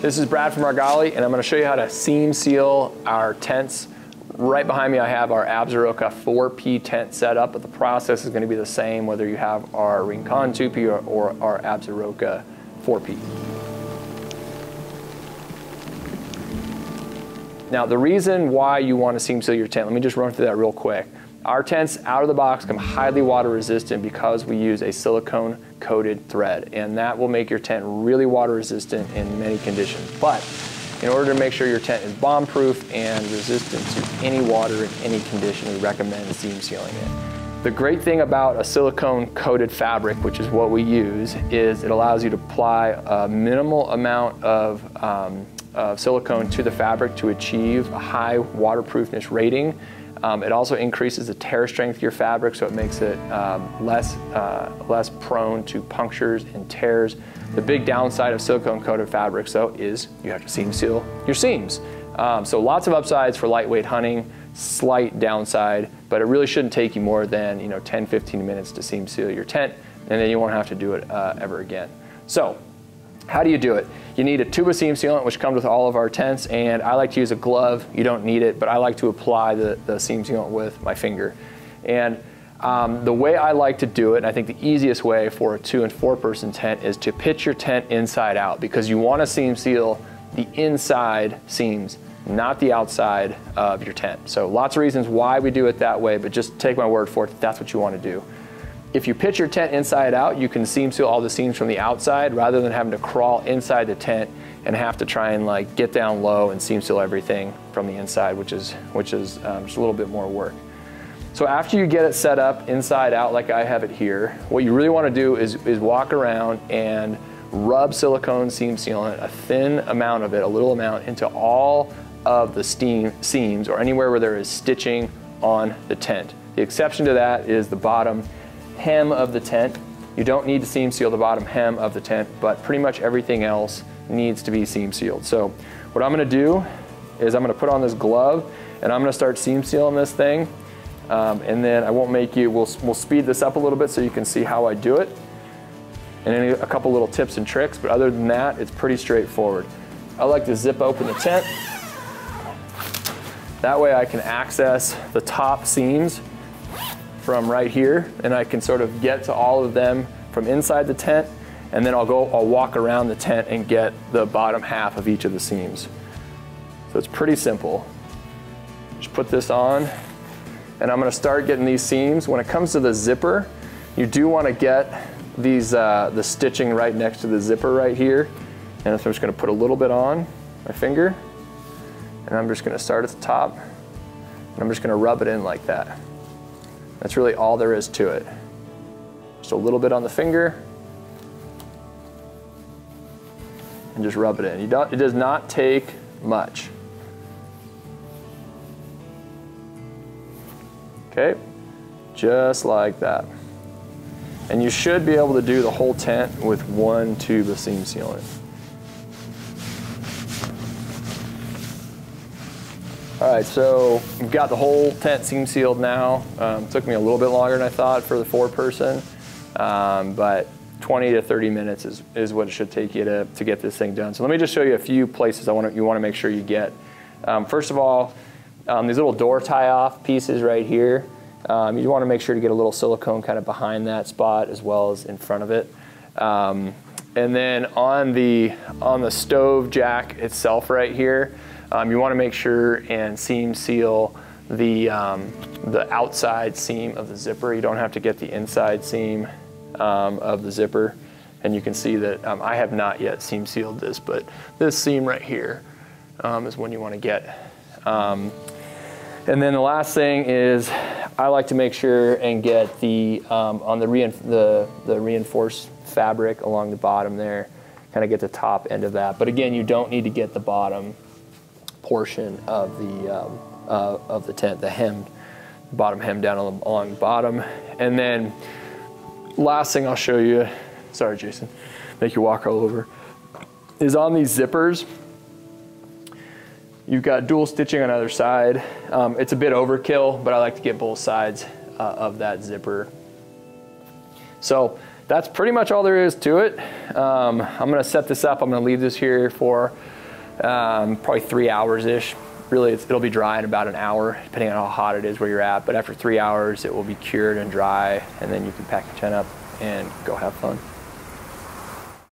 This is Brad from Argali, and I'm going to show you how to seam seal our tents. Right behind me I have our Absaroka 4P tent set up, but the process is going to be the same whether you have our Rincon 2P or our Absaroka 4P. Now the reason why you want to seam seal your tent, let me just run through that real quick. Our tents out of the box come highly water resistant because we use a silicone coated thread, and that will make your tent really water resistant in many conditions. But in order to make sure your tent is bomb proof and resistant to any water in any condition, we recommend seam sealing it. The great thing about a silicone coated fabric, which is what we use, is it allows you to apply a minimal amount of silicone to the fabric to achieve a high waterproofness rating. It also increases the tear strength of your fabric, so it makes it less prone to punctures and tears. The big downside of silicone coated fabrics, though, is you have to seam seal your seams. So lots of upsides for lightweight hunting, slight downside, but it really shouldn't take you more than 10-15 minutes to seam seal your tent, and then you won't have to do it ever again. So how do you do it? You need a tube of seam sealant, which comes with all of our tents, and I like to use a glove. You don't need it, but I like to apply the seam sealant with my finger. And the way I like to do it, and I think the easiest way for a 2- and 4-person tent, is to pitch your tent inside out, because you want to seam seal the inside seams, not the outside of your tent. So lots of reasons why we do it that way, but just take my word for it, that's what you want to do. If you pitch your tent inside out, you can seam seal all the seams from the outside rather than having to crawl inside the tent and have to try and get down low and seam seal everything from the inside, which is just a little bit more work. So after you get it set up inside out like I have it here, what you really want to do is walk around and rub silicone seam sealant, a thin amount of it, a little amount, into all of the seams or anywhere where there is stitching on the tent. The exception to that is the bottom hem of the tent. You don't need to seam seal the bottom hem of the tent, but pretty much everything else needs to be seam sealed. So what I'm going to do is I'm going to put on this glove and I'm going to start seam sealing this thing, and then I won't make you, we'll speed this up a little bit so you can see how I do it, and then a couple little tips and tricks, but other than that it's pretty straightforward. I like to zip open the tent, that way I can access the top seams from right here, and I can sort of get to all of them from inside the tent, and then I'll walk around the tent and get the bottom half of each of the seams. So it's pretty simple. Just put this on, and I'm going to start getting these seams. When it comes to the zipper, you do want to get these the stitching right next to the zipper right here, and so I'm just going to put a little bit on my finger, and I'm just going to start at the top, and I'm just going to rub it in like that. That's really all there is to it. Just a little bit on the finger and just rub it in. It does not take much. Okay, just like that. And you should be able to do the whole tent with one tube of seam sealant. All right, so we've got the whole tent seam sealed now. It took me a little bit longer than I thought for the 4-person, but 20 to 30 minutes is what it should take you to get this thing done. So let me just show you a few places you want to make sure you get. First of all, these little door tie-off pieces right here, you want to make sure to get a little silicone kind of behind that spot as well as in front of it. And then on the stove jack itself right here, you want to make sure and seam seal the outside seam of the zipper. You don't have to get the inside seam of the zipper. And you can see that I have not yet seam sealed this, but this seam right here is one you want to get. And then the last thing is I like to make sure and get the reinforced fabric along the bottom there, kind of get the top end of that. But again, you don't need to get the bottom portion of the tent, the hem, bottom hem down along the bottom. And then last thing I'll show you, sorry Jason, make you walk all over, is on these zippers, you've got dual stitching on either side. It's a bit overkill, but I like to get both sides of that zipper. So that's pretty much all there is to it. I'm gonna set this up. I'm gonna leave this here for probably 3 hours-ish. Really, it'll be dry in about an hour, depending on how hot it is where you're at. But after 3 hours, it will be cured and dry, and then you can pack your tent up and go have fun.